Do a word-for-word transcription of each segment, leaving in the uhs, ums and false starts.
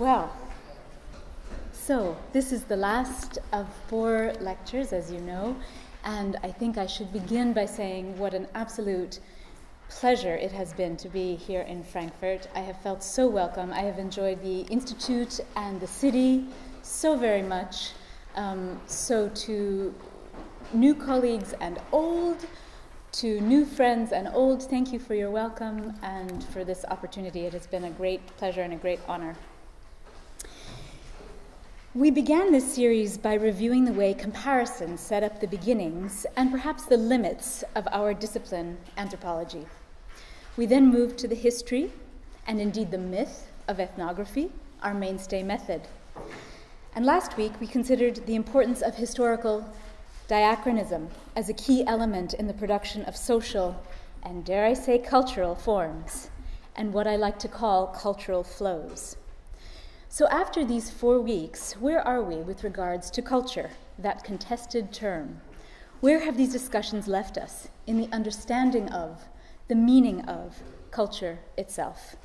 Well, so this is the last of four lectures, as you know, and I think I should begin by saying what an absolute pleasure it has been to be here in Frankfurt. I have felt so welcome. I have enjoyed the Institute and the city so very much. Um, so to new colleagues and old, to new friends and old, thank you for your welcome and for this opportunity. It has been a great pleasure and a great honor. We began this series by reviewing the way comparisons set up the beginnings and perhaps the limits of our discipline, anthropology. We then moved to the history and indeed the myth of ethnography, our mainstay method. And last week we considered the importance of historical diachronism as a key element in the production of social and, dare I say, cultural forms, and what I like to call cultural flows. So after these four weeks, where are we with regards to culture, that contested term? Where have these discussions left us in the understanding of, the meaning of, culture itself?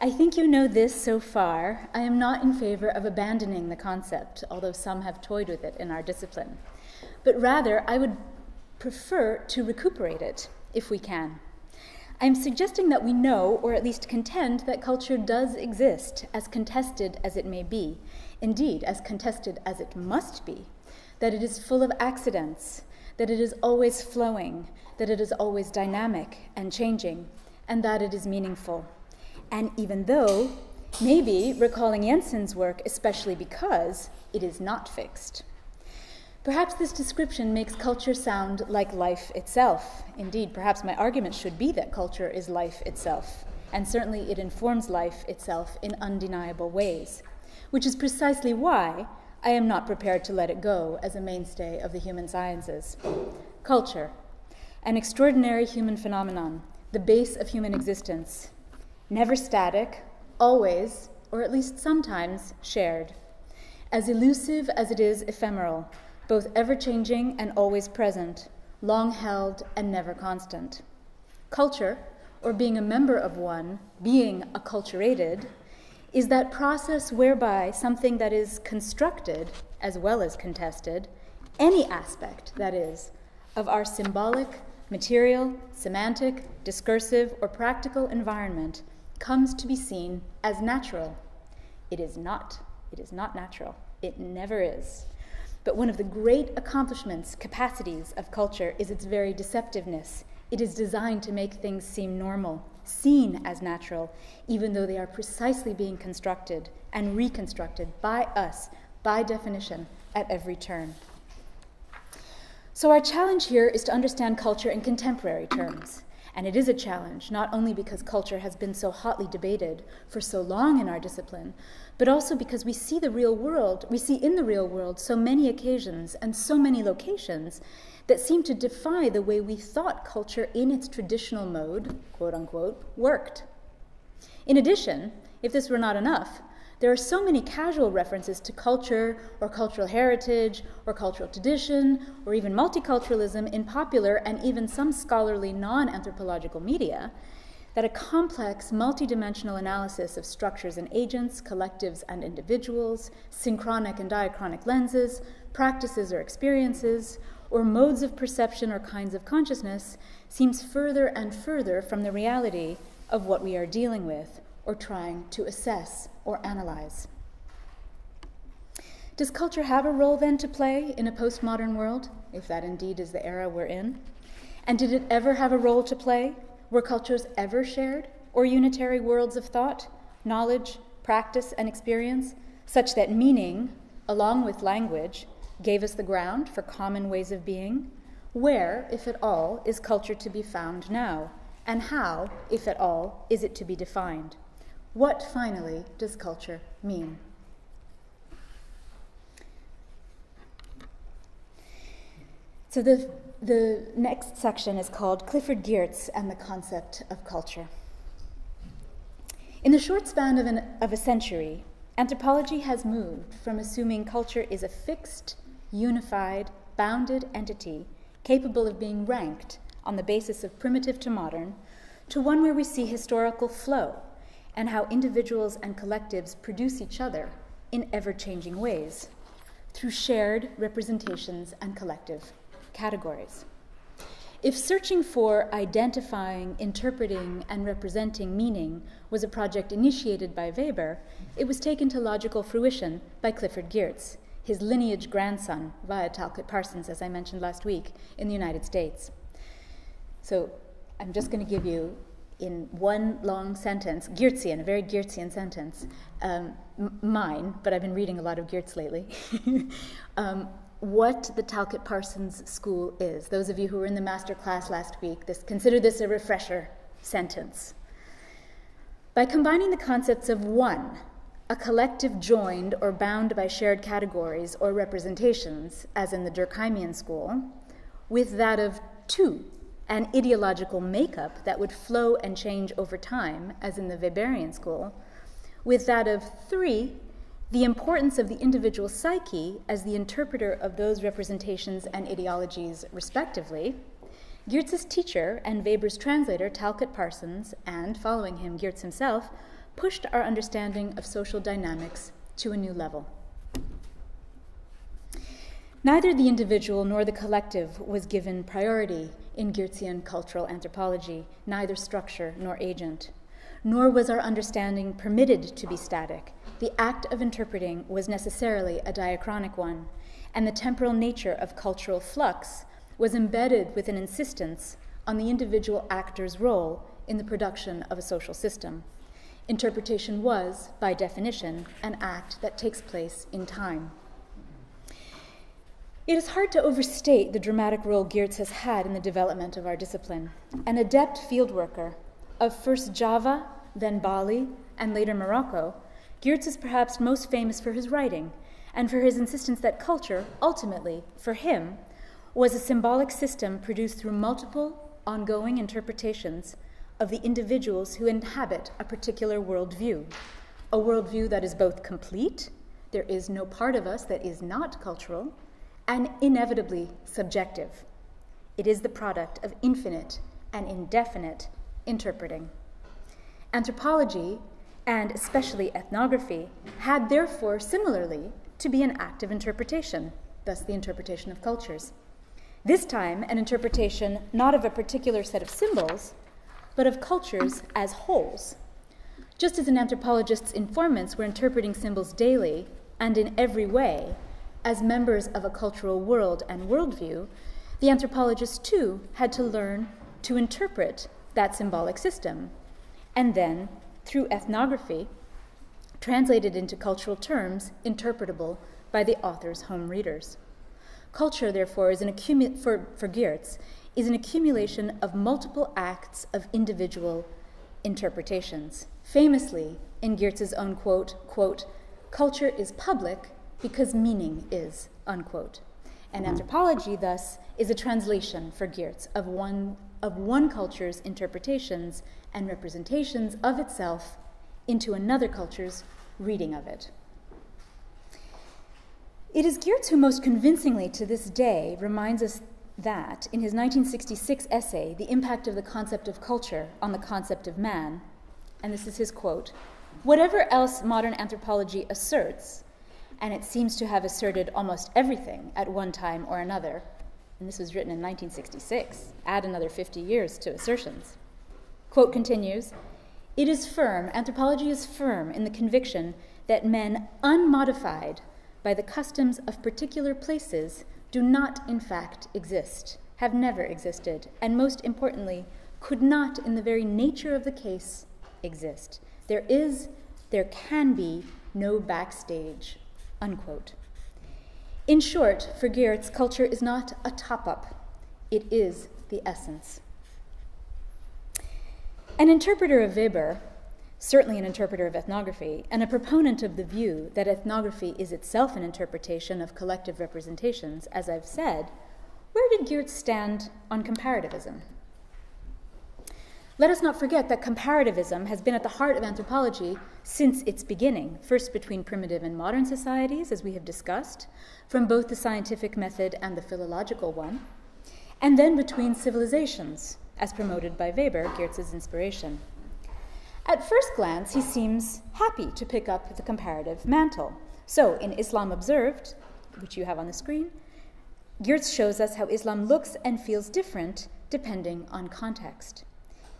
I think you know this so far. I am not in favor of abandoning the concept, although some have toyed with it in our discipline. But rather, I would prefer to recuperate it, if we can. I'm suggesting that we know, or at least contend, that culture does exist, as contested as it may be, indeed, as contested as it must be, that it is full of accidents, that it is always flowing, that it is always dynamic and changing, and that it is meaningful. And even though, maybe, recalling Jensen's work, especially because it is not fixed. Perhaps this description makes culture sound like life itself. Indeed, perhaps my argument should be that culture is life itself, and certainly it informs life itself in undeniable ways, which is precisely why I am not prepared to let it go as a mainstay of the human sciences. Culture, an extraordinary human phenomenon, the base of human existence, never static, always, or at least sometimes, shared, as elusive as it is ephemeral, both ever-changing and always present, long-held and never constant. Culture, or being a member of one, being acculturated, is that process whereby something that is constructed, as well as contested, any aspect, that is, of our symbolic, material, semantic, discursive, or practical environment comes to be seen as natural. It is not. It is not natural. It never is. But one of the great accomplishments, capacities of culture is its very deceptiveness. It is designed to make things seem normal, seen as natural, even though they are precisely being constructed and reconstructed by us, by definition, at every turn. So our challenge here is to understand culture in contemporary terms. And it is a challenge, not only because culture has been so hotly debated for so long in our discipline, but also because we see the real world, we see in the real world so many occasions and so many locations that seem to defy the way we thought culture in its traditional mode, quote unquote, worked. In addition, if this were not enough, there are so many casual references to culture or cultural heritage or cultural tradition or even multiculturalism in popular and even some scholarly non-anthropological media that a complex, multidimensional analysis of structures and agents, collectives and individuals, synchronic and diachronic lenses, practices or experiences, or modes of perception or kinds of consciousness seems further and further from the reality of what we are dealing with or trying to assess or analyze. Does culture have a role then to play in a postmodern world, if that indeed is the era we're in? And did it ever have a role to play? Were cultures ever shared or unitary worlds of thought, knowledge, practice, and experience, such that meaning, along with language, gave us the ground for common ways of being? Where, if at all, is culture to be found now? And how, if at all, is it to be defined? What, finally, does culture mean? So the, the next section is called Clifford Geertz and the Concept of Culture. In the short span of, an, of a century, anthropology has moved from assuming culture is a fixed, unified, bounded entity capable of being ranked on the basis of primitive to modern, to one where we see historical flow and how individuals and collectives produce each other in ever-changing ways through shared representations and collective categories. If searching for, identifying, interpreting, and representing meaning was a project initiated by Weber, it was taken to logical fruition by Clifford Geertz, his lineage grandson via Talcott Parsons, as I mentioned last week, in the United States. So I'm just going to give you, in one long sentence, Geertzian, a very Geertzian sentence, um, mine, but I've been reading a lot of Geertz lately, um, what the Talcott Parsons School is. Those of you who were in the master class last week, this, consider this a refresher sentence. By combining the concepts of one, a collective joined or bound by shared categories or representations, as in the Durkheimian school, with that of two, an ideological makeup that would flow and change over time, as in the Weberian school, with that of three, the importance of the individual psyche as the interpreter of those representations and ideologies, respectively, Geertz's teacher and Weber's translator, Talcott Parsons, and, following him, Geertz himself, pushed our understanding of social dynamics to a new level. Neither the individual nor the collective was given priority in Geertzian cultural anthropology, neither structure nor agent. Nor was our understanding permitted to be static. The act of interpreting was necessarily a diachronic one, and the temporal nature of cultural flux was embedded with an insistence on the individual actor's role in the production of a social system. Interpretation was, by definition, an act that takes place in time. It is hard to overstate the dramatic role Geertz has had in the development of our discipline. An adept fieldworker of first Java, then Bali, and later Morocco, Geertz is perhaps most famous for his writing and for his insistence that culture, ultimately, for him, was a symbolic system produced through multiple, ongoing interpretations of the individuals who inhabit a particular worldview, a worldview that is both complete, there is no part of us that is not cultural, and inevitably subjective. It is the product of infinite and indefinite interpreting. Anthropology, and especially ethnography, had therefore similarly to be an act of interpretation, thus the interpretation of cultures. This time, an interpretation not of a particular set of symbols, but of cultures as wholes. Just as an anthropologist's informants were interpreting symbols daily and in every way as members of a cultural world and worldview, the anthropologists too had to learn to interpret that symbolic system, and then, through ethnography, translated into cultural terms interpretable by the author's home readers. Culture, therefore, is an accumu- for, for Geertz, is an accumulation of multiple acts of individual interpretations. Famously, in Geertz's own quote, quote, "Culture is public because meaning is," unquote. And anthropology, thus, is a translation for Geertz of one, of one culture's interpretations and representations of itself into another culture's reading of it. It is Geertz who most convincingly to this day reminds us that, in his nineteen sixty-six essay, The Impact of the Concept of Culture on the Concept of Man, and this is his quote, "Whatever else modern anthropology asserts, and it seems to have asserted almost everything at one time or another," and this was written in nineteen sixty-six, add another fifty years to assertions. Quote continues, "It is firm, anthropology is firm in the conviction that men unmodified by the customs of particular places do not, in fact, exist, have never existed, and most importantly, could not, in the very nature of the case, exist. There is, there can be, no backstage," unquote. In short, for Geertz, culture is not a top-up. It is the essence. An interpreter of Weber, certainly an interpreter of ethnography, and a proponent of the view that ethnography is itself an interpretation of collective representations, as I've said, where did Geertz stand on comparativism? Let us not forget that comparativism has been at the heart of anthropology since its beginning, first between primitive and modern societies, as we have discussed, from both the scientific method and the philological one, and then between civilizations, as promoted by Weber, Geertz's inspiration. At first glance, he seems happy to pick up the comparative mantle. So, in Islam Observed, which you have on the screen, Geertz shows us how Islam looks and feels different depending on context.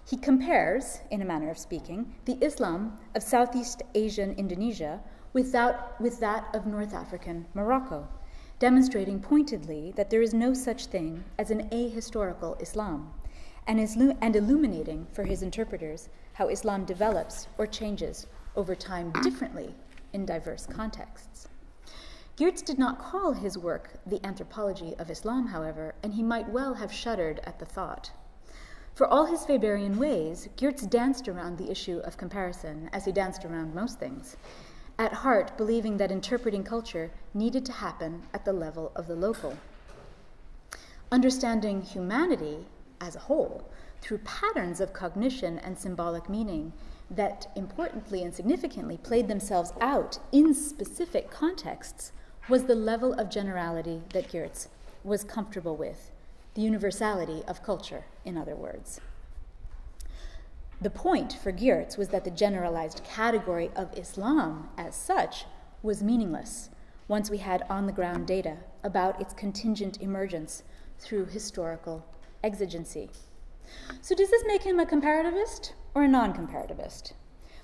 He compares, in a manner of speaking, the Islam of Southeast Asian Indonesia without, with that of North African Morocco, demonstrating pointedly that there is no such thing as an ahistorical Islam, and, is, and illuminating for his interpreters how Islam develops or changes over time differently in diverse contexts. Geertz did not call his work The Anthropology of Islam, however, and he might well have shuddered at the thought. For all his Weberian ways, Geertz danced around the issue of comparison, as he danced around most things, at heart believing that interpreting culture needed to happen at the level of the local. Understanding humanity as a whole through patterns of cognition and symbolic meaning that importantly and significantly played themselves out in specific contexts was the level of generality that Geertz was comfortable with, the universality of culture, in other words. The point for Geertz was that the generalized category of Islam as such was meaningless once we had on-the-ground data about its contingent emergence through historical exigency. So does this make him a comparativist or a non-comparativist?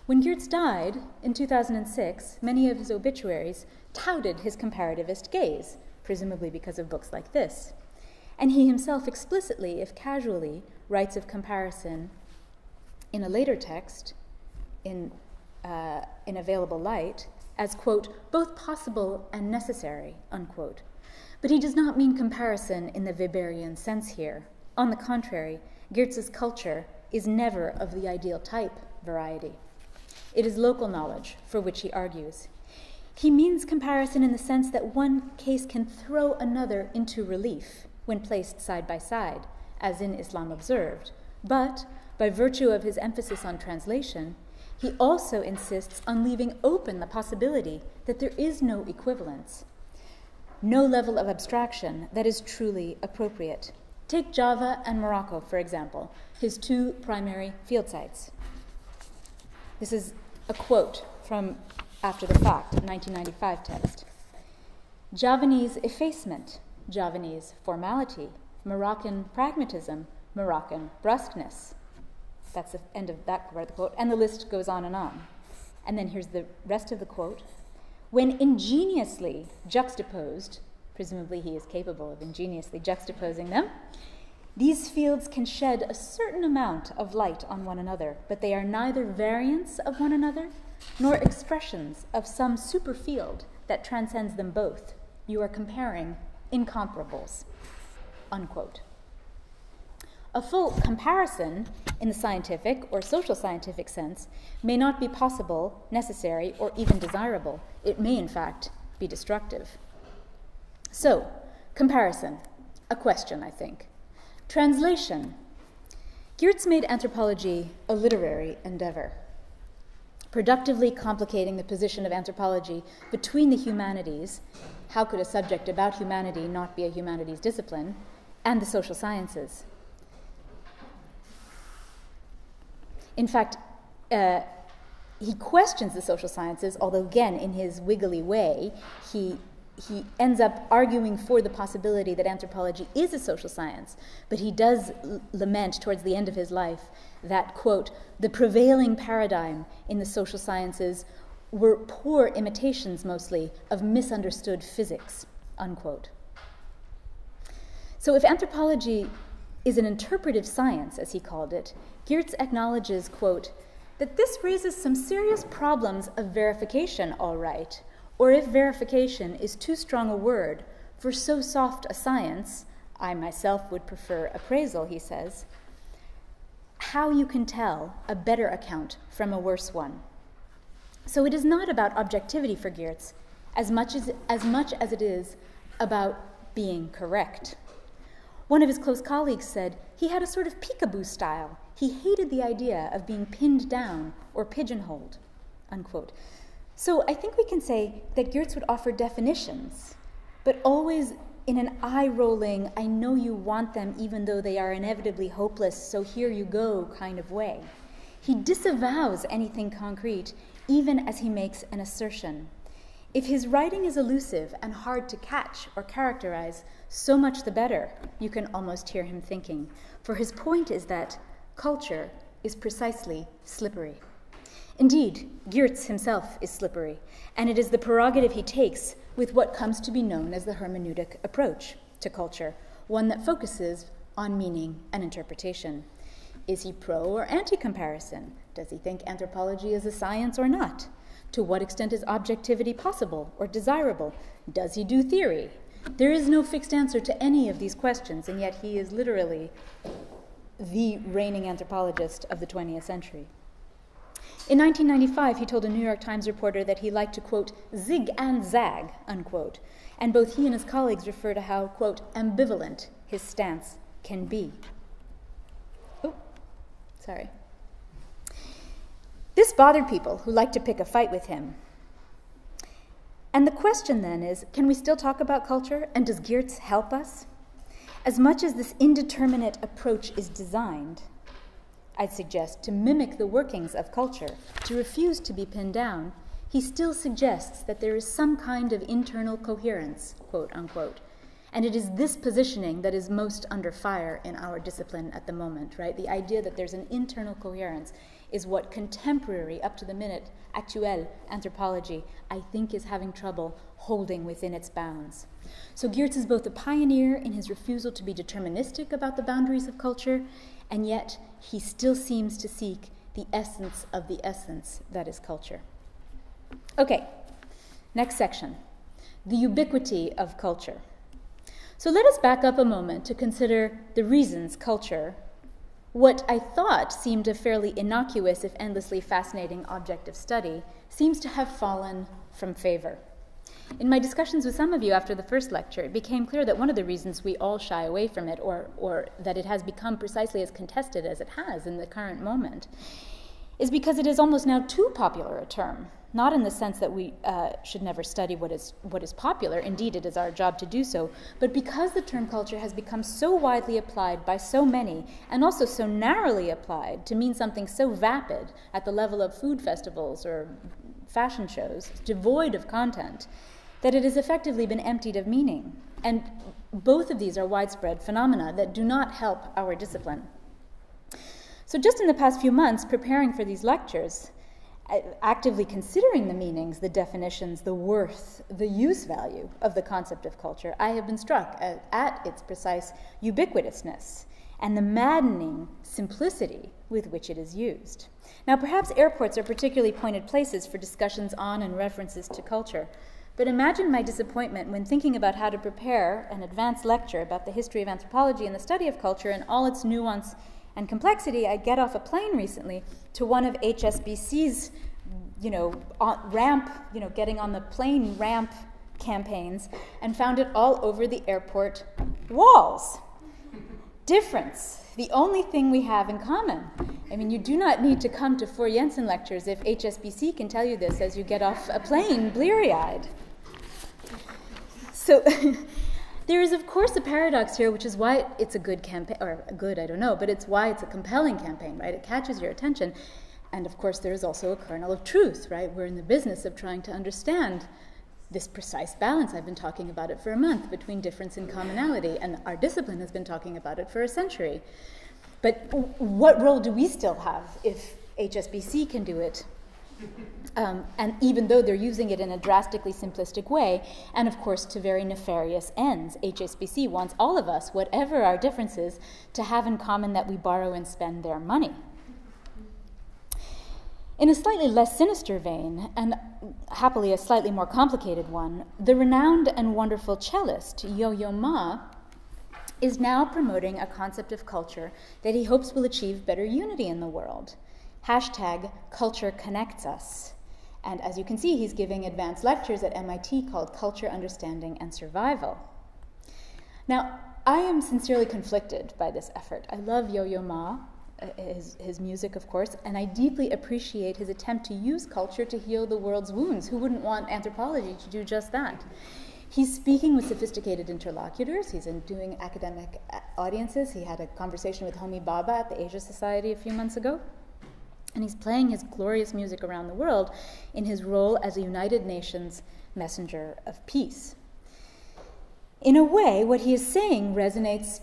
When Geertz died in two thousand six, many of his obituaries touted his comparativist gaze, presumably because of books like this. And he himself explicitly, if casually, writes of comparison in a later text, in, uh, in Available Light, as, quote, both possible and necessary, unquote. But he does not mean comparison in the Weberian sense here. On the contrary, Geertz's culture is never of the ideal type variety. It is local knowledge, for which he argues. He means comparison in the sense that one case can throw another into relief when placed side by side, as in Islam Observed, but by virtue of his emphasis on translation, he also insists on leaving open the possibility that there is no equivalence, no level of abstraction that is truly appropriate. Take Java and Morocco, for example, his two primary field sites. This is a quote from After the Fact, nineteen ninety-five text. Javanese effacement, Javanese formality, Moroccan pragmatism, Moroccan brusqueness. That's the end of that part of the quote, and the list goes on and on. And then here's the rest of the quote. When ingeniously juxtaposed, presumably he is capable of ingeniously juxtaposing them, these fields can shed a certain amount of light on one another, but they are neither variants of one another nor expressions of some superfield that transcends them both. You are comparing incomparables, unquote. A full comparison in the scientific or social scientific sense may not be possible, necessary, or even desirable. It may, in fact, be destructive. So, comparison, a question, I think. Translation. Geertz made anthropology a literary endeavor, productively complicating the position of anthropology between the humanities. How could a subject about humanity not be a humanities discipline? And the social sciences. In fact, uh, he questions the social sciences, although again, in his wiggly way, he, he ends up arguing for the possibility that anthropology is a social science, but he does lament towards the end of his life that, quote, the prevailing paradigm in the social sciences were poor imitations, mostly, of misunderstood physics, unquote. So if anthropology is an interpretive science, as he called it, Geertz acknowledges, quote, that this raises some serious problems of verification, all right, or if verification is too strong a word for so soft a science, I myself would prefer appraisal, he says, how you can tell a better account from a worse one. So it is not about objectivity for Geertz as much as, as much as it is about being correct. One of his close colleagues said he had a sort of peekaboo style. He hated the idea of being pinned down or pigeonholed, unquote. So I think we can say that Geertz would offer definitions, but always in an eye-rolling, I know you want them even though they are inevitably hopeless, so here you go kind of way. He disavows anything concrete, even as he makes an assertion. If his writing is elusive and hard to catch or characterize, so much the better, you can almost hear him thinking. For his point is that culture is precisely slippery. Indeed, Geertz himself is slippery, and it is the prerogative he takes with what comes to be known as the hermeneutic approach to culture, one that focuses on meaning and interpretation. Is he pro or anti-comparison? Does he think anthropology is a science or not? To what extent is objectivity possible or desirable? Does he do theory? There is no fixed answer to any of these questions, and yet he is literally the reigning anthropologist of the twentieth century. In nineteen ninety-five, he told a New York Times reporter that he liked to, quote, zig and zag, unquote, and both he and his colleagues refer to how, quote, ambivalent his stance can be. Oh, sorry. This bothered people who liked to pick a fight with him. And the question then is, can we still talk about culture, and does Geertz help us? As much as this indeterminate approach is designed, I'd suggest, to mimic the workings of culture, to refuse to be pinned down, he still suggests that there is some kind of internal coherence, quote unquote. And it is this positioning that is most under fire in our discipline at the moment, right? The idea that there's an internal coherence is what contemporary, up to the minute, actuelle anthropology, I think, is having trouble holding within its bounds. So Geertz is both a pioneer in his refusal to be deterministic about the boundaries of culture, and yet he still seems to seek the essence of the essence that is culture. Okay, next section, the ubiquity of culture. So let us back up a moment to consider the reasons culture, what I thought seemed a fairly innocuous, if endlessly fascinating object of study, seems to have fallen from favor. In my discussions with some of you after the first lecture, it became clear that one of the reasons we all shy away from it, or, or that it has become precisely as contested as it has in the current moment, is because it is almost now too popular a term, not in the sense that we uh, should never study what is, what is popular, indeed it is our job to do so, but because the term culture has become so widely applied by so many, and also so narrowly applied to mean something so vapid at the level of food festivals or fashion shows, devoid of content, that it has effectively been emptied of meaning. And both of these are widespread phenomena that do not help our discipline. So just in the past few months, preparing for these lectures, actively considering the meanings, the definitions, the worth, the use value of the concept of culture, I have been struck at, at its precise ubiquitousness and the maddening simplicity with which it is used. Now, perhaps airports are particularly pointed places for discussions on and references to culture. But imagine my disappointment when thinking about how to prepare an advanced lecture about the history of anthropology and the study of culture and all its nuance and complexity. I get off a plane recently to one of H S B C's, you know, ramp, you know, getting on the plane ramp campaigns, and found it all over the airport walls. Difference, the only thing we have in common. I mean, you do not need to come to four Jensen lectures if H S B C can tell you this as you get off a plane bleary-eyed. So there is, of course, a paradox here, which is why it's a good campaign, or good, I don't know, but it's why it's a compelling campaign, right? It catches your attention. And, of course, there is also a kernel of truth, right? We're in the business of trying to understand this precise balance. I've been talking about it for a month between difference and commonality, and our discipline has been talking about it for a century. But what role do we still have if H S B C can do it? Um, and even though they're using it in a drastically simplistic way, and of course to very nefarious ends. H S B C wants all of us, whatever our differences, to have in common that we borrow and spend their money. In a slightly less sinister vein, and happily a slightly more complicated one, the renowned and wonderful cellist Yo-Yo Ma is now promoting a concept of culture that he hopes will achieve better unity in the world. Hashtag culture connects us. And as you can see, he's giving advanced lectures at M I T called Culture, Understanding, and Survival. Now, I am sincerely conflicted by this effort. I love Yo-Yo Ma, his, his music, of course, and I deeply appreciate his attempt to use culture to heal the world's wounds. Who wouldn't want anthropology to do just that? He's speaking with sophisticated interlocutors. He's doing academic audiences. He had a conversation with Homi Bhabha at the Asia Society a few months ago. And he's playing his glorious music around the world in his role as a United Nations messenger of peace. In a way, what he is saying resonates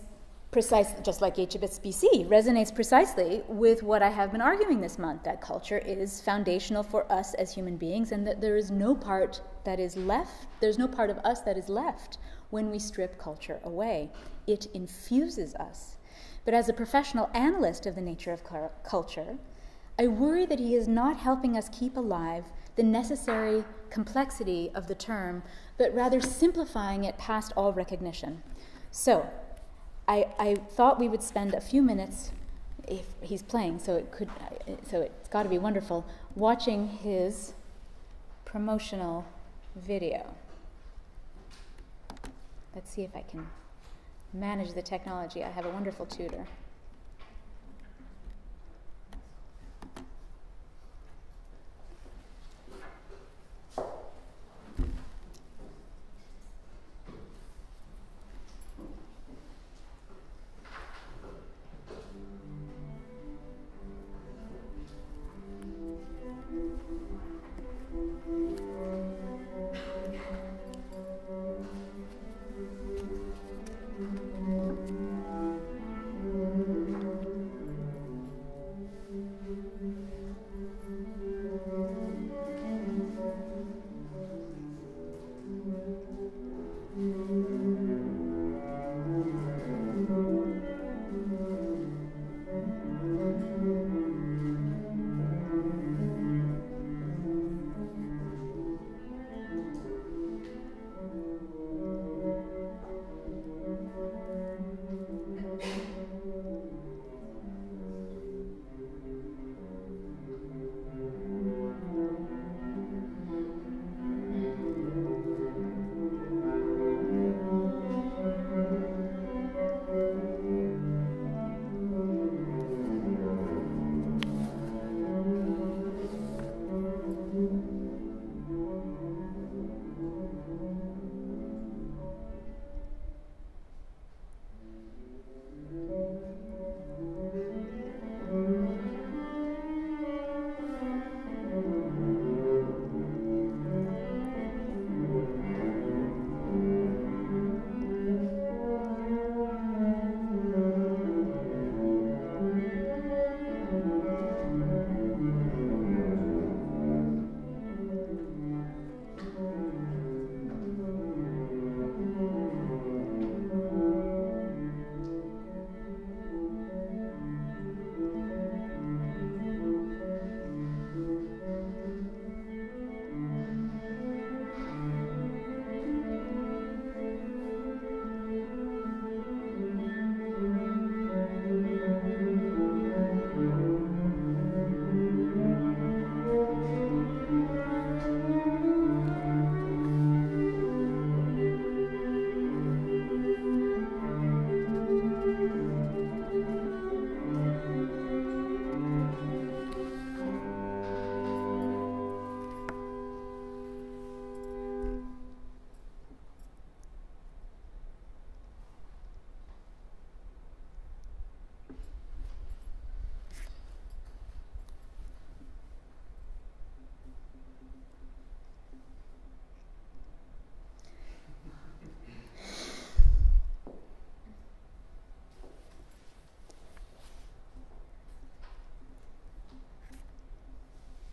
precisely, just like H S B C, resonates precisely with what I have been arguing this month, that culture is foundational for us as human beings and that there is no part that is left, there's no part of us that is left when we strip culture away. It infuses us. But as a professional analyst of the nature of culture, I worry that he is not helping us keep alive the necessary complexity of the term, but rather simplifying it past all recognition. So, I, I thought we would spend a few minutes, if he's playing, so it could, so it's got to be wonderful, watching his promotional video. Let's see if I can manage the technology. I have a wonderful tutor.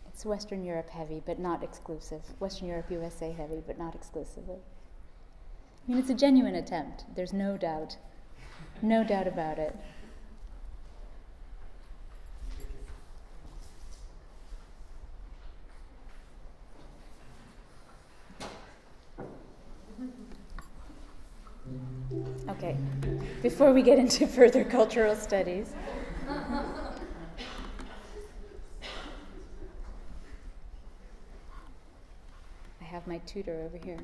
It's Western Europe heavy, but not exclusive. Western Europe, U S A heavy, but not exclusively. I mean, it's a genuine attempt. There's no doubt. No doubt about it. Okay. Before we get into further cultural studies, my tutor over here.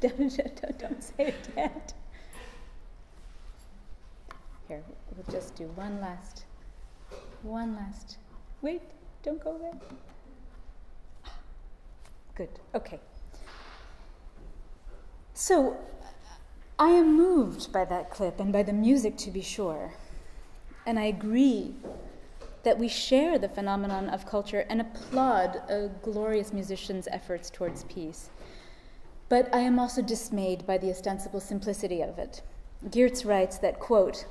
Don't, don't, don't say it yet. Here, we'll just do one last, one last. Wait, don't go there. Good, okay. So, I am moved by that clip and by the music, to be sure. And I agree that we share the phenomenon of culture and applaud a glorious musician's efforts towards peace. But I am also dismayed by the ostensible simplicity of it. Geertz writes that, quote,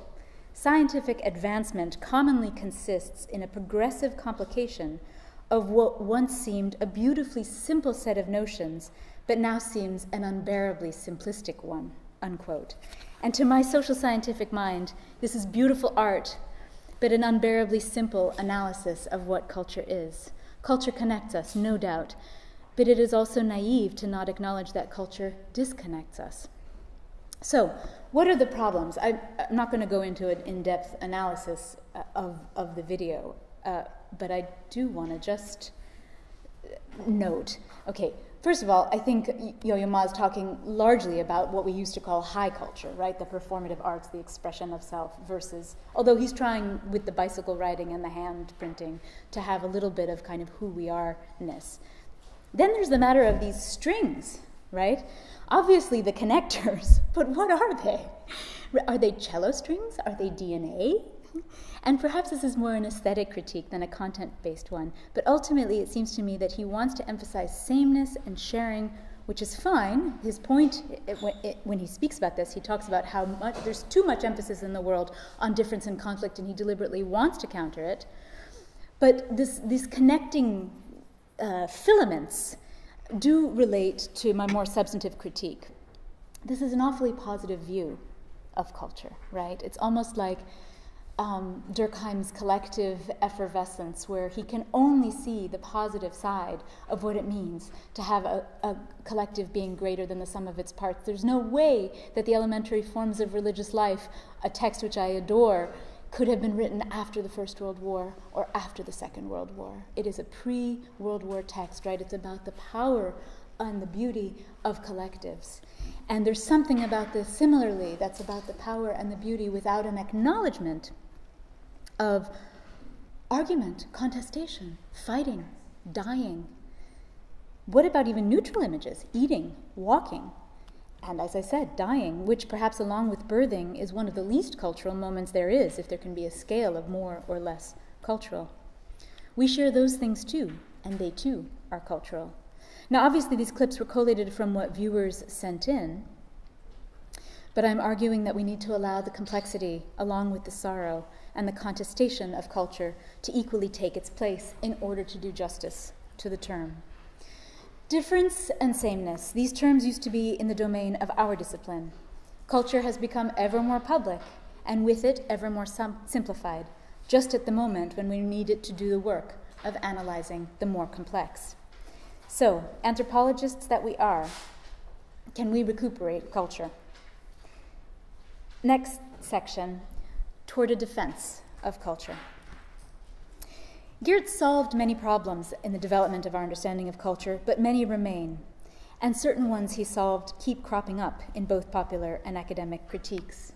scientific advancement commonly consists in a progressive complication of what once seemed a beautifully simple set of notions, but now seems an unbearably simplistic one, unquote. And to my social scientific mind, this is beautiful art, but an unbearably simple analysis of what culture is. Culture connects us, no doubt, but it is also naive to not acknowledge that culture disconnects us. So, what are the problems? I'm not going to go into an in-depth analysis of, of the video, uh, but I do want to just note, okay, first of all, I think Yo-Yo Ma is talking largely about what we used to call high culture, right? The performative arts, the expression of self versus, although he's trying with the bicycle riding and the hand printing to have a little bit of kind of who we are-ness. Then there's the matter of these strings, right? Obviously the connectors, but what are they? Are they cello strings? Are they D N A? And perhaps this is more an aesthetic critique than a content-based one, but ultimately it seems to me that he wants to emphasize sameness and sharing, which is fine. His point, it, it, when he speaks about this, he talks about how much there's too much emphasis in the world on difference and conflict, and he deliberately wants to counter it. But this, these connecting uh, filaments do relate to my more substantive critique. This is an awfully positive view of culture, right? It's almost like Um, Durkheim's collective effervescence, where he can only see the positive side of what it means to have a, a collective being greater than the sum of its parts. There's no way that the elementary forms of religious life, a text which I adore, could have been written after the First World War or after the Second World War. It is a pre-World War text, right? It's about the power and the beauty of collectives. And there's something about this similarly that's about the power and the beauty without an acknowledgement of argument, contestation, fighting, dying. What about even neutral images? Eating, walking, and as I said, dying, which perhaps along with birthing is one of the least cultural moments there is, if there can be a scale of more or less cultural. We share those things too, and they too are cultural. Now obviously these clips were collated from what viewers sent in, but I'm arguing that we need to allow the complexity along with the sorrow and the contestation of culture to equally take its place in order to do justice to the term. Difference and sameness, these terms used to be in the domain of our discipline. Culture has become ever more public, and with it ever more simplified, just at the moment when we need it to do the work of analyzing the more complex. So, anthropologists that we are, can we recuperate culture? Next section, toward a defense of culture. Geertz solved many problems in the development of our understanding of culture, but many remain, and certain ones he solved keep cropping up in both popular and academic critiques.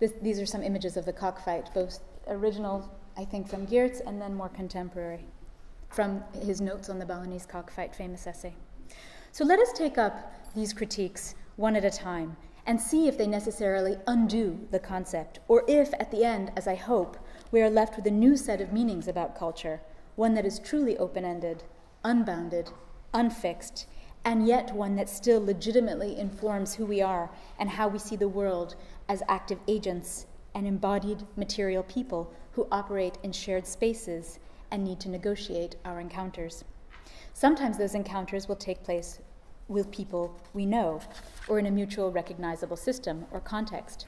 This, these are some images of the cockfight, both original, I think, from Geertz, and then more contemporary, from his notes on the Balinese cockfight, famous essay. So let us take up these critiques one at a time and see if they necessarily undo the concept, or if at the end, as I hope, we are left with a new set of meanings about culture, one that is truly open-ended, unbounded, unfixed, and yet one that still legitimately informs who we are and how we see the world as active agents and embodied material people who operate in shared spaces and need to negotiate our encounters. Sometimes those encounters will take place with people we know, or in a mutual recognizable system or context.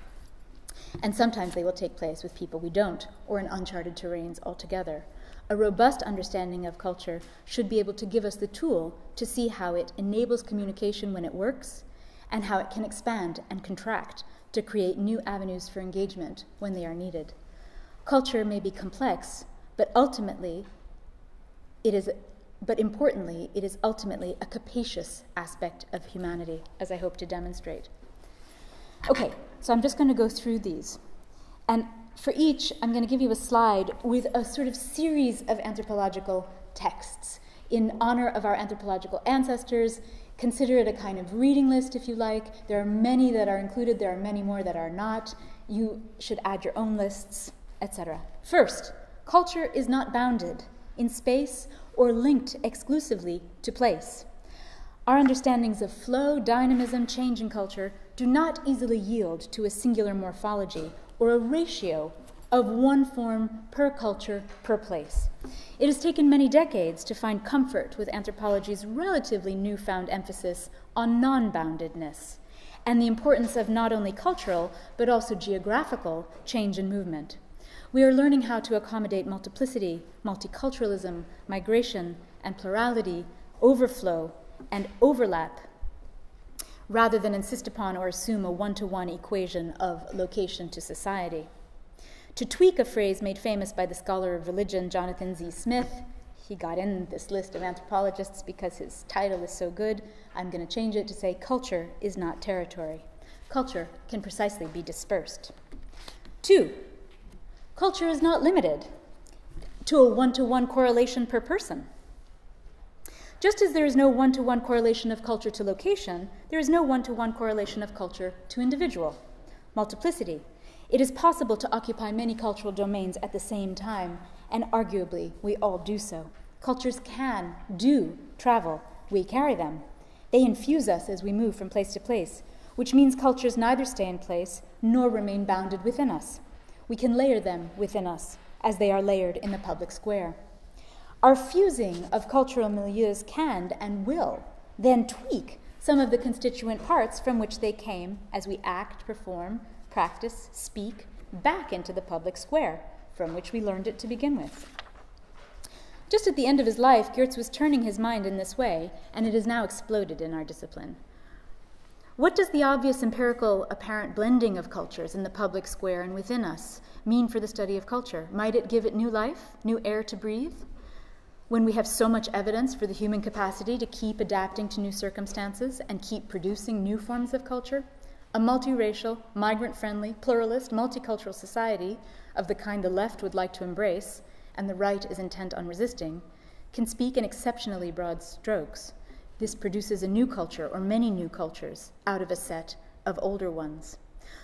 And sometimes they will take place with people we don't, or in uncharted terrains altogether. A robust understanding of culture should be able to give us the tool to see how it enables communication when it works, and how it can expand and contract to create new avenues for engagement when they are needed. Culture may be complex, But ultimately, it is, but importantly, it is ultimately a capacious aspect of humanity, as I hope to demonstrate. Okay, so I'm just going to go through these. And for each, I'm going to give you a slide with a sort of series of anthropological texts in honor of our anthropological ancestors. Consider it a kind of reading list, if you like. There are many that are included. There are many more that are not. You should add your own lists, et cetera. First, Culture is not bounded in space or linked exclusively to place. Our understandings of flow, dynamism, change in culture do not easily yield to a singular morphology or a ratio of one form per culture per place. It has taken many decades to find comfort with anthropology's relatively newfound emphasis on non-boundedness and the importance of not only cultural but also geographical change and movement. We are learning how to accommodate multiplicity, multiculturalism, migration, and plurality, overflow, and overlap, rather than insist upon or assume a one-to-one equation of location to society. To tweak a phrase made famous by the scholar of religion Jonathan Z. Smith, he got in this list of anthropologists because his title is so good, I'm going to change it to say culture is not territory. Culture can precisely be dispersed. Two, culture is not limited to a one-to-one correlation per person. Just as there is no one-to-one correlation of culture to location, there is no one-to-one correlation of culture to individual. Multiplicity. It is possible to occupy many cultural domains at the same time, and arguably we all do so. Cultures can, do, travel. We carry them. They infuse us as we move from place to place, which means cultures neither stay in place nor remain bounded within us. We can layer them within us, as they are layered in the public square. Our fusing of cultural milieus can and will then tweak some of the constituent parts from which they came as we act, perform, practice, speak, back into the public square from which we learned it to begin with. Just at the end of his life, Geertz was turning his mind in this way, and it has now exploded in our discipline. What does the obvious empirical apparent blending of cultures in the public square and within us mean for the study of culture? Might it give it new life, new air to breathe? When we have so much evidence for the human capacity to keep adapting to new circumstances and keep producing new forms of culture, a multiracial, migrant-friendly, pluralist, multicultural society of the kind the left would like to embrace and the right is intent on resisting, can speak in exceptionally broad strokes. This produces a new culture or many new cultures out of a set of older ones.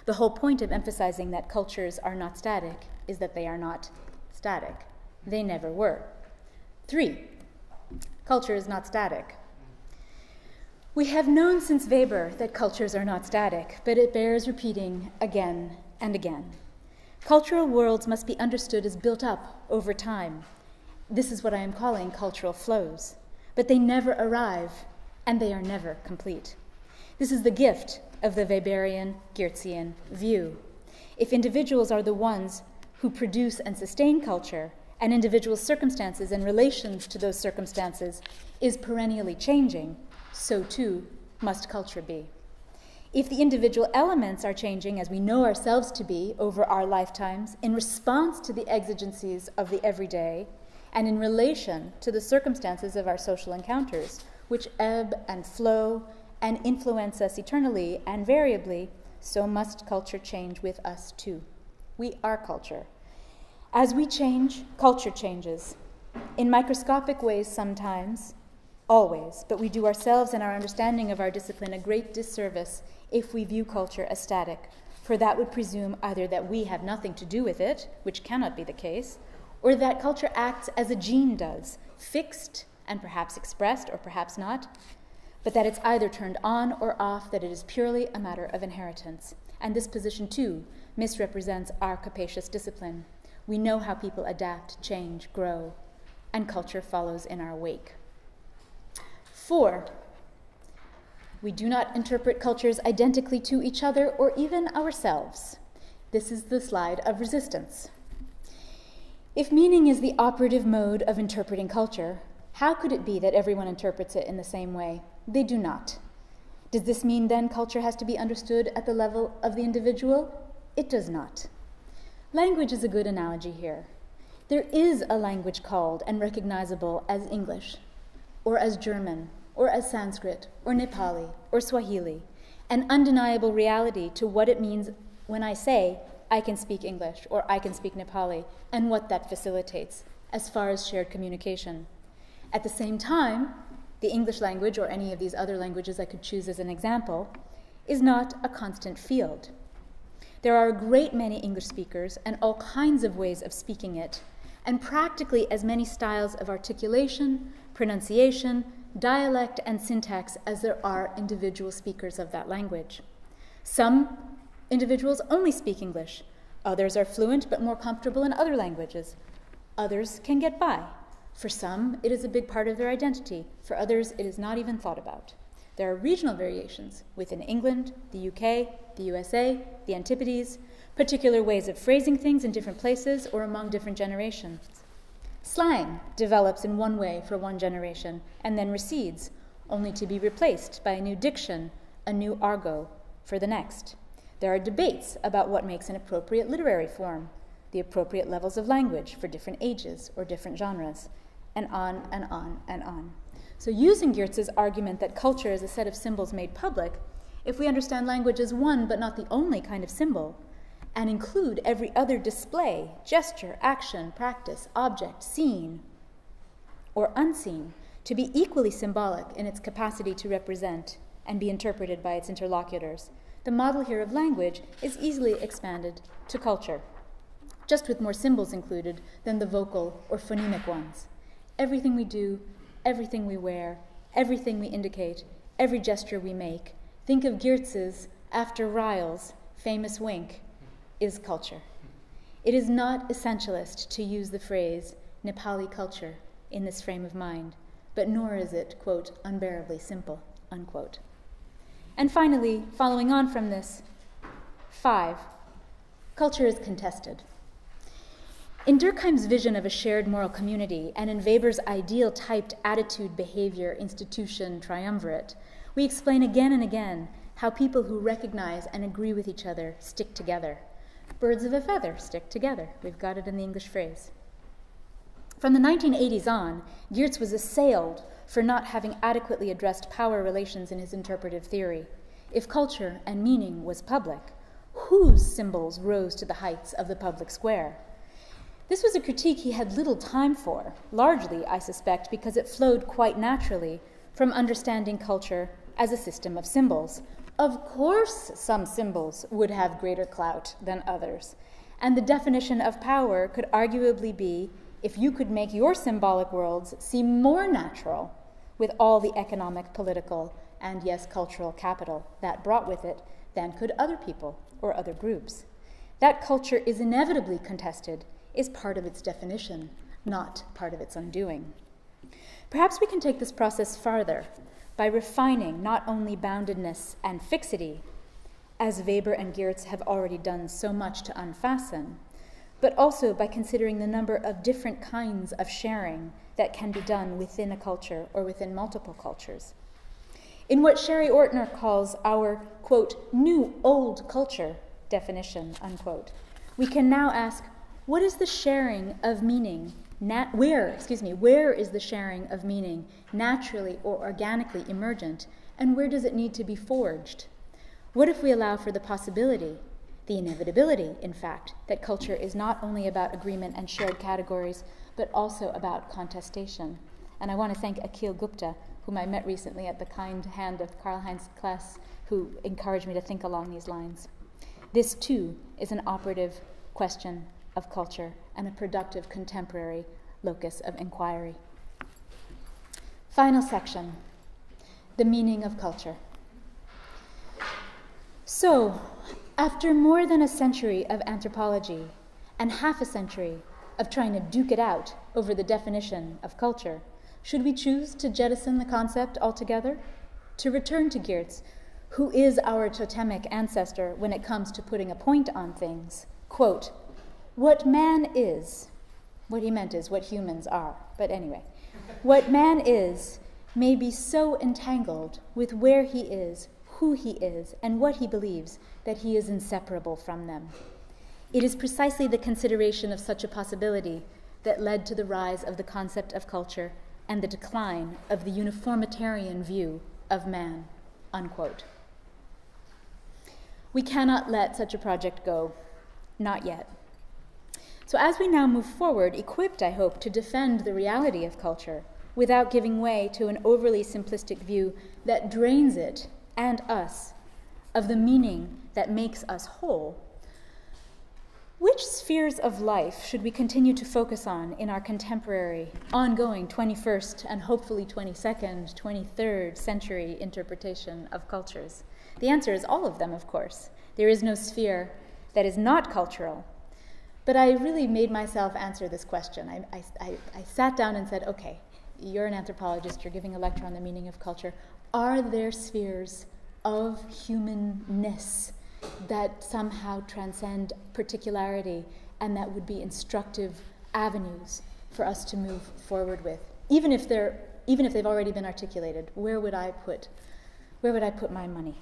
The whole point of emphasizing that cultures are not static is that they are not static. They never were. Three, culture is not static. We have known since Weber that cultures are not static, but it bears repeating again and again. Cultural worlds must be understood as built up over time. This is what I am calling cultural flows, but they never arrive and they are never complete. This is the gift of the Weberian, Geertzian view. If individuals are the ones who produce and sustain culture, and individual circumstances and relations to those circumstances is perennially changing, so too must culture be. If the individual elements are changing as we know ourselves to be over our lifetimes in response to the exigencies of the everyday and in relation to the circumstances of our social encounters, which ebb and flow and influence us eternally and variably, so must culture change with us too. We are culture. As we change, culture changes, in microscopic ways sometimes, always, but we do ourselves and our understanding of our discipline a great disservice if we view culture as static, for that would presume either that we have nothing to do with it, which cannot be the case, or that culture acts as a gene does, fixed and perhaps expressed or perhaps not, but that it's either turned on or off, that it is purely a matter of inheritance. And this position, too, misrepresents our capacious discipline. We know how people adapt, change, grow, and culture follows in our wake. Four, we do not interpret cultures identically to each other or even ourselves. This is the slide of resistance. If meaning is the operative mode of interpreting culture, how could it be that everyone interprets it in the same way? They do not. Does this mean then culture has to be understood at the level of the individual? It does not. Language is a good analogy here. There is a language called and recognizable as English, or as German, or as Sanskrit, or Nepali, or Swahili, an undeniable reality to what it means when I say, I can speak English, or I can speak Nepali, and what that facilitates as far as shared communication. At the same time, the English language, or any of these other languages I could choose as an example, is not a constant field. There are a great many English speakers and all kinds of ways of speaking it, and practically as many styles of articulation, pronunciation, dialect, and syntax as there are individual speakers of that language. Some individuals only speak English. Others are fluent but more comfortable in other languages. Others can get by. For some, it is a big part of their identity. For others, it is not even thought about. There are regional variations within England, the U K, the U S A, the Antipodes, particular ways of phrasing things in different places or among different generations. Slang develops in one way for one generation and then recedes, only to be replaced by a new diction, a new argot for the next. There are debates about what makes an appropriate literary form, the appropriate levels of language for different ages or different genres, and on and on and on. So using Geertz's argument that culture is a set of symbols made public, if we understand language as one but not the only kind of symbol, and include every other display, gesture, action, practice, object, seen, or unseen, to be equally symbolic in its capacity to represent and be interpreted by its interlocutors, the model here of language is easily expanded to culture, just with more symbols included than the vocal or phonemic ones. Everything we do, everything we wear, everything we indicate, every gesture we make, think of Geertz's, after Ryle's, famous wink, is culture. It is not essentialist to use the phrase Nepali culture in this frame of mind, but nor is it, quote, unbearably simple, unquote. And finally, following on from this, five, culture is contested. In Durkheim's vision of a shared moral community and in Weber's ideal typed attitude, behavior, institution triumvirate, we explain again and again how people who recognize and agree with each other stick together. Birds of a feather stick together. We've got it in the English phrase. From the nineteen eighties on, Geertz was assailed for not having adequately addressed power relations in his interpretive theory. If culture and meaning was public, whose symbols rose to the heights of the public square? This was a critique he had little time for, largely, I suspect, because it flowed quite naturally from understanding culture as a system of symbols. Of course, some symbols would have greater clout than others, and the definition of power could arguably be if you could make your symbolic worlds seem more natural with all the economic, political, and yes, cultural capital that brought with it than could other people or other groups. That culture is inevitably contested is part of its definition, not part of its undoing. Perhaps we can take this process farther by refining not only boundedness and fixity, as Weber and Geertz have already done so much to unfasten, but also by considering the number of different kinds of sharing that can be done within a culture or within multiple cultures. In what Sherry Ortner calls our, quote, new old culture definition, unquote, we can now ask, what is the sharing of meaning, nat where, excuse me, where is the sharing of meaning naturally or organically emergent, and where does it need to be forged? What if we allow for the possibility, the inevitability, in fact, that culture is not only about agreement and shared categories, but also about contestation? And I want to thank Akhil Gupta, whom I met recently at the kind hand of Karl-Heinz Kless, who encouraged me to think along these lines. This, too, is an operative question of culture and a productive contemporary locus of inquiry. Final section, the meaning of culture. So, after more than a century of anthropology and half a century of trying to duke it out over the definition of culture, should we choose to jettison the concept altogether? To return to Geertz, who is our totemic ancestor when it comes to putting a point on things, quote, what man is, what he meant is what humans are, but anyway, what man is may be so entangled with where he is, who he is, and what he believes that he is inseparable from them. It is precisely the consideration of such a possibility that led to the rise of the concept of culture and the decline of the uniformitarian view of man, unquote. We cannot let such a project go, not yet. So as we now move forward, equipped, I hope, to defend the reality of culture without giving way to an overly simplistic view that drains it and us of the meaning that makes us whole, Which spheres of life should we continue to focus on in our contemporary, ongoing twenty-first and hopefully twenty-second, twenty-third century interpretation of cultures? The answer is all of them, of course. There is no sphere that is not cultural. But I really made myself answer this question. I, I, I, I sat down and said, okay, you're an anthropologist, you're giving a lecture on the meaning of culture. Are there spheres of humanness that somehow transcend particularity and that would be instructive avenues for us to move forward with? Even if they're, even if they've already been articulated, where would I put, where would I put my money?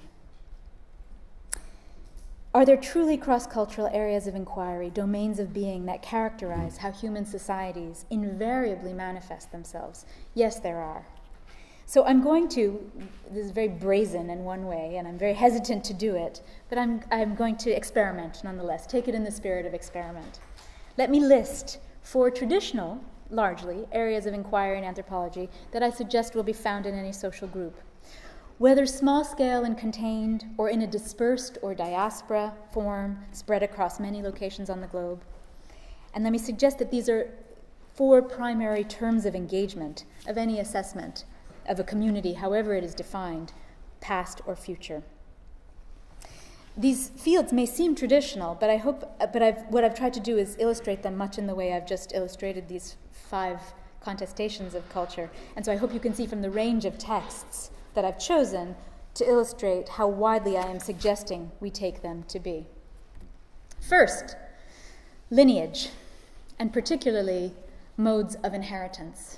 Are there truly cross-cultural areas of inquiry, domains of being that characterize how human societies invariably manifest themselves? Yes, there are. So I'm going to, this is very brazen in one way, and I'm very hesitant to do it, but I'm, I'm going to experiment nonetheless, take it in the spirit of experiment. Let me list four traditional, largely, areas of inquiry in anthropology that I suggest will be found in any social group. Whether small-scale and contained, or in a dispersed or diaspora form spread across many locations on the globe. And let me suggest that these are four primary terms of engagement of any assessment of a community, however it is defined, past or future. These fields may seem traditional, but I hope, but I've, what I've tried to do is illustrate them much in the way I've just illustrated these five contestations of culture. And so I hope you can see from the range of texts that I've chosen to illustrate how widely I am suggesting we take them to be. First, lineage, and particularly modes of inheritance.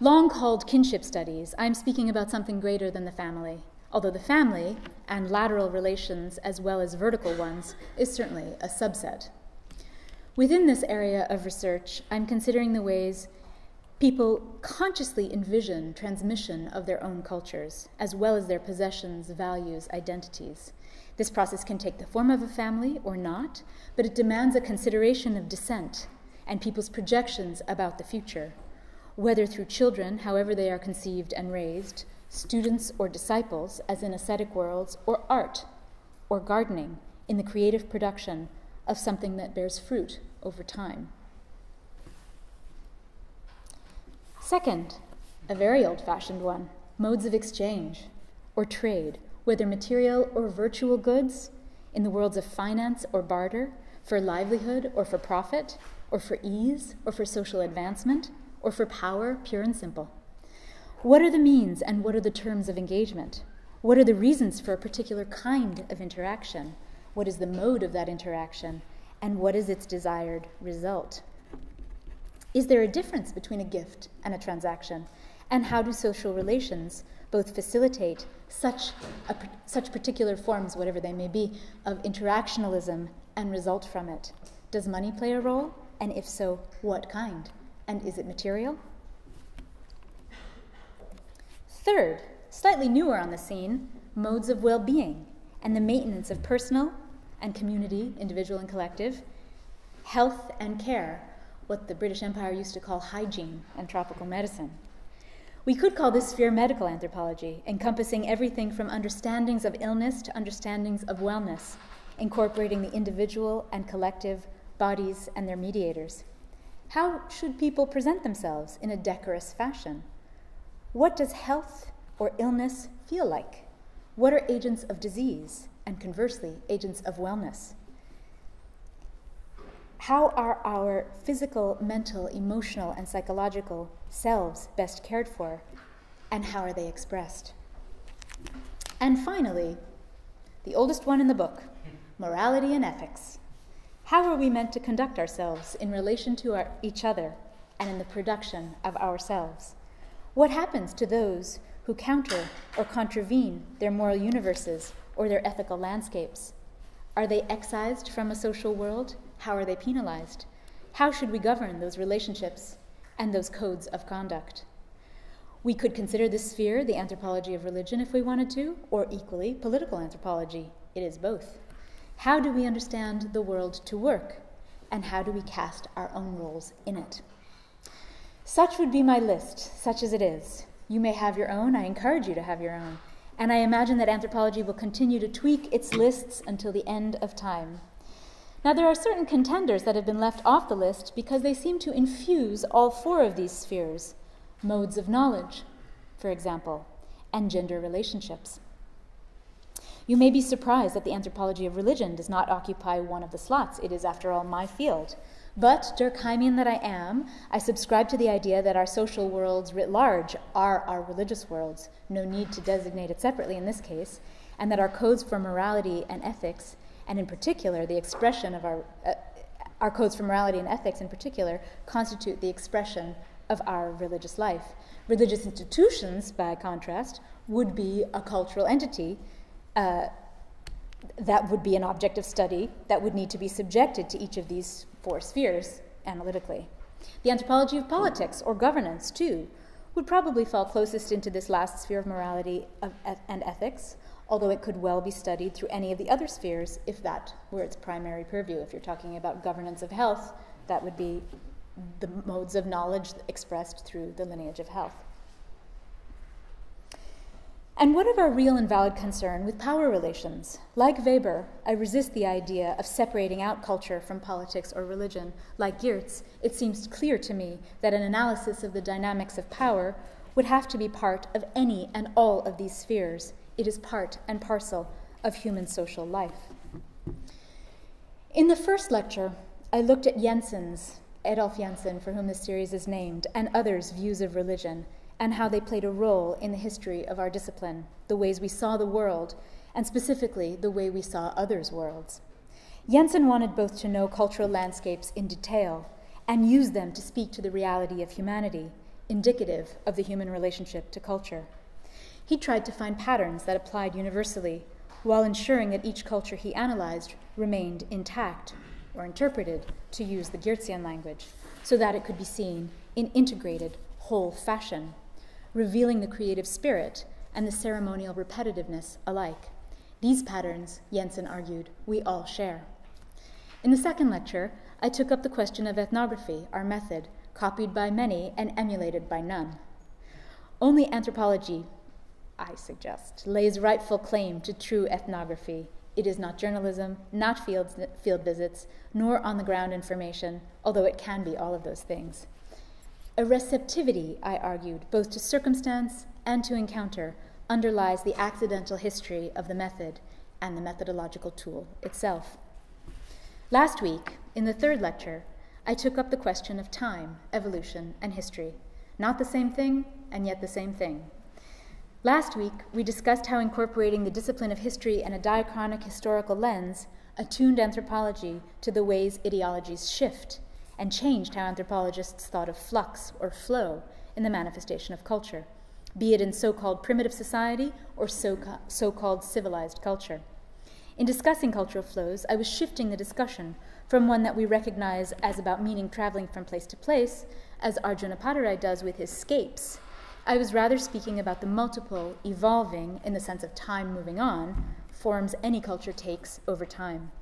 Long called kinship studies, I'm speaking about something greater than the family, although the family and lateral relations as well as vertical ones is certainly a subset. Within this area of research, I'm considering the ways people consciously envision transmission of their own cultures, as well as their possessions, values, identities. This process can take the form of a family or not, but it demands a consideration of descent and people's projections about the future, whether through children, however they are conceived and raised, students or disciples, as in ascetic worlds, or art, or gardening, in the creative production of something that bears fruit over time. Second, a very old-fashioned one, modes of exchange or trade, whether material or virtual goods, in the worlds of finance or barter, for livelihood or for profit, or for ease or for social advancement, or for power, pure and simple. What are the means and what are the terms of engagement? What are the reasons for a particular kind of interaction? What is the mode of that interaction? And what is its desired result? Is there a difference between a gift and a transaction? And how do social relations both facilitate such, a, such particular forms, whatever they may be, of interactionalism and result from it? Does money play a role? And if so, what kind? And is it material? Third, slightly newer on the scene, modes of well-being and the maintenance of personal and community, individual and collective, health and care, what the British Empire used to call hygiene and tropical medicine. We could call this sphere medical anthropology, encompassing everything from understandings of illness to understandings of wellness, incorporating the individual and collective bodies and their mediators. How should people present themselves in a decorous fashion? What does health or illness feel like? What are agents of disease and, conversely, agents of wellness? How are our physical, mental, emotional, and psychological selves best cared for, and how are they expressed? And finally, the oldest one in the book, morality and ethics. How are we meant to conduct ourselves in relation to our, each other and in the production of ourselves? What happens to those who counter or contravene their moral universes or their ethical landscapes? Are they excised from a social world? How are they penalized? How should we govern those relationships and those codes of conduct? We could consider this sphere the anthropology of religion if we wanted to, or equally, political anthropology. It is both. How do we understand the world to work, and how do we cast our own roles in it? Such would be my list, such as it is. You may have your own, I encourage you to have your own, and I imagine that anthropology will continue to tweak its lists until the end of time. Now, there are certain contenders that have been left off the list because they seem to infuse all four of these spheres, modes of knowledge, for example, and gender relationships. You may be surprised that the anthropology of religion does not occupy one of the slots. It is, after all, my field. But, Durkheimian that I am, I subscribe to the idea that our social worlds writ large are our religious worlds, no need to designate it separately in this case, and that our codes for morality and ethics, and in particular the expression of our, uh, our codes for morality and ethics in particular, constitute the expression of our religious life. Religious institutions, by contrast, would be a cultural entity Uh, that would be an object of study that would need to be subjected to each of these four spheres analytically. The anthropology of politics or governance, too, would probably fall closest into this last sphere of morality of eth- and ethics, although it could well be studied through any of the other spheres if that were its primary purview. If you're talking about governance of health, that would be the modes of knowledge expressed through the lineage of health. And what of our real and valid concern with power relations? Like Weber, I resist the idea of separating out culture from politics or religion. Like Geertz, it seems clear to me that an analysis of the dynamics of power would have to be part of any and all of these spheres. It is part and parcel of human social life. In the first lecture, I looked at Jensen's, Adolf Jensen, for whom this series is named, and others' views of religion, and how they played a role in the history of our discipline, the ways we saw the world, and specifically the way we saw others' worlds. Jensen wanted both to know cultural landscapes in detail and use them to speak to the reality of humanity, indicative of the human relationship to culture. He tried to find patterns that applied universally, while ensuring that each culture he analyzed remained intact or interpreted, to use the Geertzian language, so that it could be seen in integrated whole fashion, revealing the creative spirit and the ceremonial repetitiveness alike. These patterns, Jensen argued, we all share. In the second lecture, I took up the question of ethnography, our method, copied by many and emulated by none. Only anthropology, I suggest, lays rightful claim to true ethnography. It is not journalism, not field, field visits, nor on-the-ground information, although it can be all of those things. A receptivity, I argued, both to circumstance and to encounter, underlies the accidental history of the method and the methodological tool itself. Last week, in the third lecture, I took up the question of time, evolution, and history. Not the same thing, and yet the same thing. Last week, we discussed how incorporating the discipline of history and a diachronic historical lens attuned anthropology to the ways ideologies shift, and changed how anthropologists thought of flux or flow in the manifestation of culture, be it in so-called primitive society or so-called civilized culture. In discussing cultural flows, I was shifting the discussion from one that we recognize as about meaning traveling from place to place, as Arjun Appadurai does with his scapes. I was rather speaking about the multiple, evolving, in the sense of time moving on, forms any culture takes over time.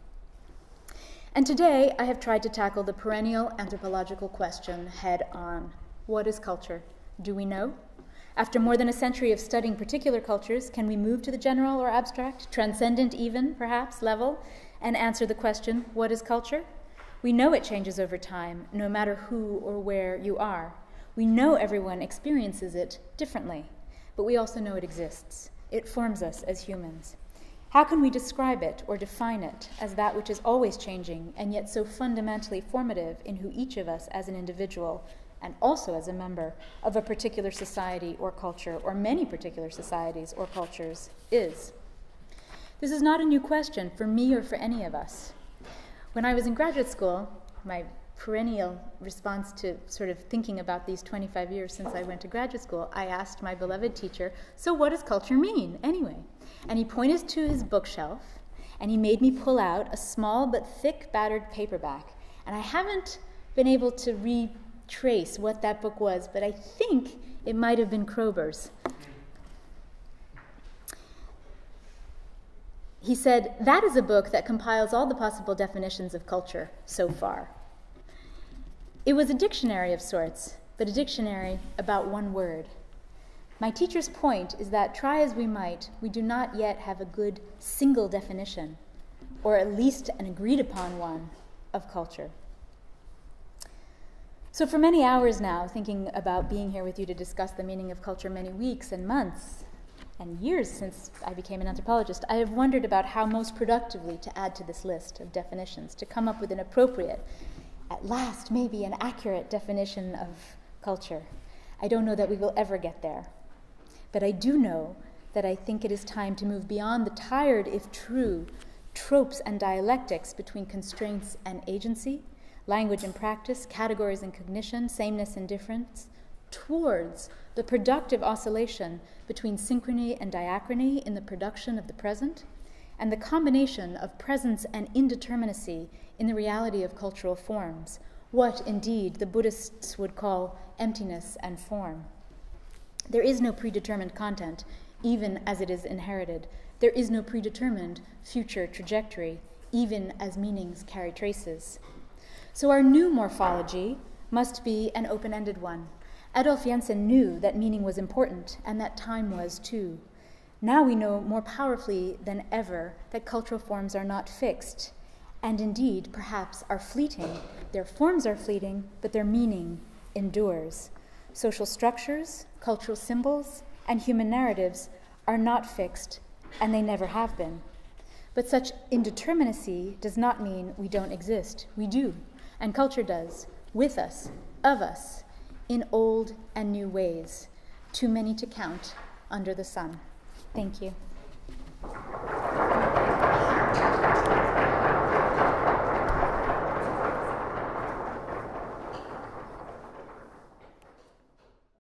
And today, I have tried to tackle the perennial anthropological question head-on. What is culture? Do we know? After more than a century of studying particular cultures, can we move to the general or abstract, transcendent even, perhaps, level, and answer the question, what is culture? We know it changes over time, no matter who or where you are. We know everyone experiences it differently, but we also know it exists. It forms us as humans. How can we describe it or define it as that which is always changing and yet so fundamentally formative in who each of us as an individual and also as a member of a particular society or culture or many particular societies or cultures is? This is not a new question for me or for any of us. When I was in graduate school, my perennial response to sort of thinking about these twenty-five years since I went to graduate school, I asked my beloved teacher, so what does culture mean anyway? And he pointed to his bookshelf, and he made me pull out a small but thick battered paperback. And I haven't been able to retrace what that book was, but I think it might have been Kroeber's. He said, that is a book that compiles all the possible definitions of culture so far. It was a dictionary of sorts, but a dictionary about one word. My teacher's point is that, try as we might, we do not yet have a good single definition. or at least an agreed upon one, of culture. So for many hours now, thinking about being here with you to discuss the meaning of culture many weeks and months and years since I became an anthropologist, I have wondered about how most productively to add to this list of definitions, to come up with an appropriate, at last maybe an accurate definition of culture. I don't know that we will ever get there, but I do know that I think it is time to move beyond the tired, if true, tropes and dialectics between constraints and agency, language and practice, categories and cognition, sameness and difference, towards the productive oscillation between synchrony and diachrony in the production of the present, and the combination of presence and indeterminacy in the reality of cultural forms, what indeed the Buddhists would call emptiness and form. There is no predetermined content, even as it is inherited. There is no predetermined future trajectory, even as meanings carry traces. So our new morphology must be an open-ended one. Adolf Jensen knew that meaning was important, and that time was too. Now we know more powerfully than ever that cultural forms are not fixed, and indeed, perhaps, are fleeting. Their forms are fleeting, but their meaning endures. Social structures, cultural symbols, and human narratives are not fixed, and they never have been. But such indeterminacy does not mean we don't exist. We do, and culture does, with us, of us, in old and new ways, too many to count under the sun. Thank you.